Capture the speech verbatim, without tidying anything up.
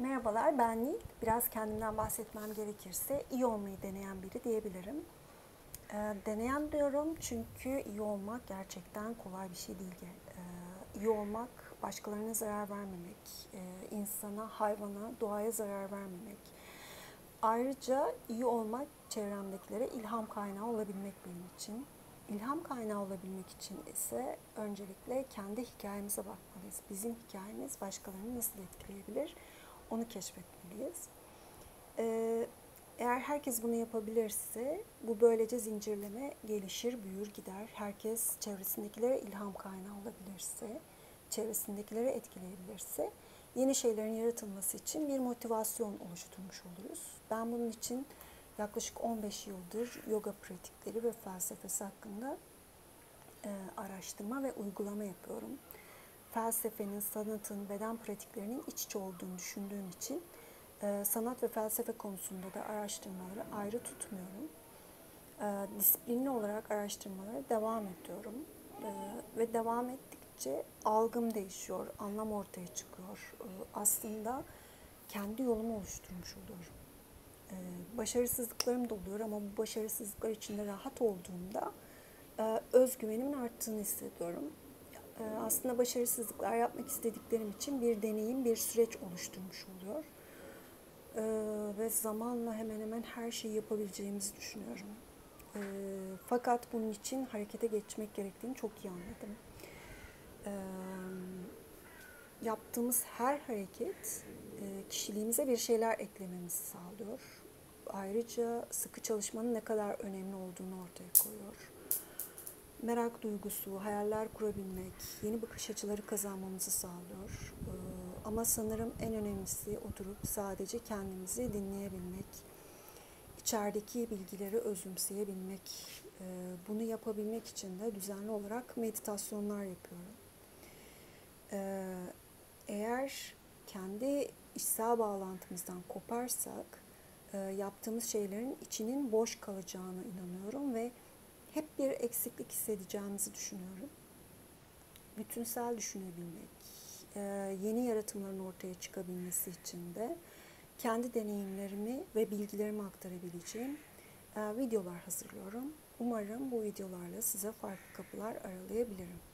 Merhabalar, ben Nil. Biraz kendimden bahsetmem gerekirse iyi olmayı deneyen biri diyebilirim. E, deneyen diyorum çünkü iyi olmak gerçekten kolay bir şey değil. E, iyi olmak, başkalarına zarar vermemek, e, insana, hayvana, doğaya zarar vermemek. Ayrıca iyi olmak çevremdekilere ilham kaynağı olabilmek benim için. İlham kaynağı olabilmek için ise öncelikle kendi hikayemize bakmalıyız. Bizim hikayemiz başkalarını nasıl etkileyebilir? Onu keşfetmeliyiz. Ee, eğer herkes bunu yapabilirse bu böylece zincirleme gelişir, büyür, gider. Herkes çevresindekilere ilham kaynağı olabilirse, çevresindekilere etkileyebilirse yeni şeylerin yaratılması için bir motivasyon oluşturmuş oluruz. Ben bunun için yaklaşık on beş yıldır yoga pratikleri ve felsefesi hakkında e, araştırma ve uygulama yapıyorum. Felsefenin, sanatın, beden pratiklerinin iç içe olduğunu düşündüğüm için e, sanat ve felsefe konusunda da araştırmaları ayrı tutmuyorum. E, disiplinli olarak araştırmalara devam ediyorum. E, ve devam ettikçe algım değişiyor, anlam ortaya çıkıyor. E, aslında kendi yolumu oluşturmuş oluyorum. E, başarısızlıklarım da oluyor ama bu başarısızlıklar içinde rahat olduğumda e, özgüvenimin arttığını hissediyorum. Aslında başarısızlıklar yapmak istediklerim için bir deneyim, bir süreç oluşturmuş oluyor. Ve zamanla hemen hemen her şeyi yapabileceğimizi düşünüyorum. Fakat bunun için harekete geçmek gerektiğini çok iyi anladım. Yaptığımız her hareket kişiliğimize bir şeyler eklememizi sağlıyor. Ayrıca sıkı çalışmanın ne kadar önemli olduğunu ortaya koyuyor. Merak duygusu, hayaller kurabilmek, yeni bakış açıları kazanmamızı sağlıyor. Ee, ama sanırım en önemlisi oturup sadece kendimizi dinleyebilmek, içerideki bilgileri özümseyebilmek. Ee, bunu yapabilmek için de düzenli olarak meditasyonlar yapıyorum. Ee, eğer kendi içsel bağlantımızdan koparsak, e, yaptığımız şeylerin içinin boş kalacağına inanıyorum ve hep bir eksiklik hissedeceğimizi düşünüyorum. Bütünsel düşünebilmek, yeni yaratımların ortaya çıkabilmesi için de kendi deneyimlerimi ve bilgilerimi aktarabileceğim videolar hazırlıyorum. Umarım bu videolarla size farklı kapılar aralayabilirim.